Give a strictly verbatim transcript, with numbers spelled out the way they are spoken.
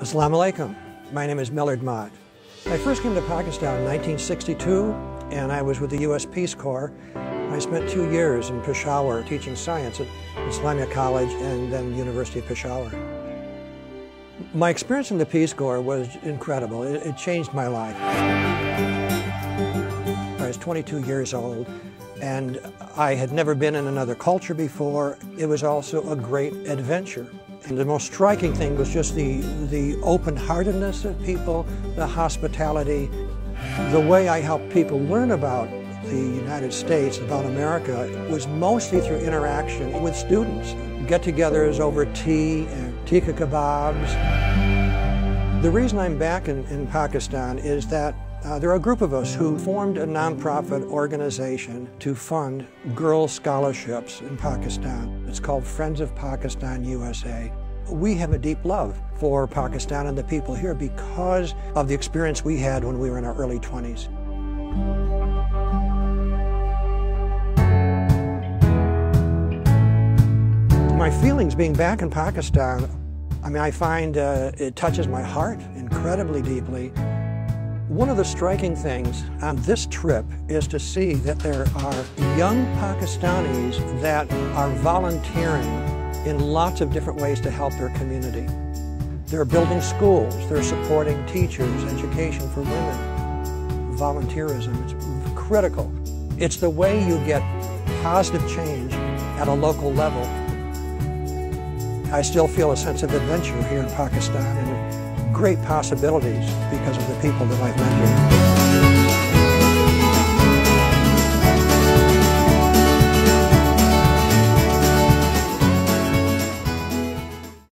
Assalamu alaikum. My name is Millard Mott. I first came to Pakistan in nineteen sixty-two, and I was with the U S Peace Corps. I spent two years in Peshawar teaching science at Islamia College and then the University of Peshawar. My experience in the Peace Corps was incredible. It, it changed my life. I was twenty-two years old, and I had never been in another culture before. It was also a great adventure. And the most striking thing was just the, the open-heartedness of people, the hospitality, the way I helped people learn about the United States, about America, was mostly through interaction with students. Get-togethers over tea and tikka kebabs. The reason I'm back in, in Pakistan is that uh, there are a group of us who formed a nonprofit organization to fund girl scholarships in Pakistan. It's called Friends of Pakistan U S A. We have a deep love for Pakistan and the people here because of the experience we had when we were in our early twenties. My feelings being back in Pakistan, I mean, I find uh, it touches my heart incredibly deeply. One of the striking things on this trip is to see that there are young Pakistanis that are volunteering in lots of different ways to help their community. They're building schools, they're supporting teachers, education for women. Volunteerism is critical. It's the way you get positive change at a local level. I still feel a sense of adventure here in Pakistan. And great possibilities because of the people that I've met here.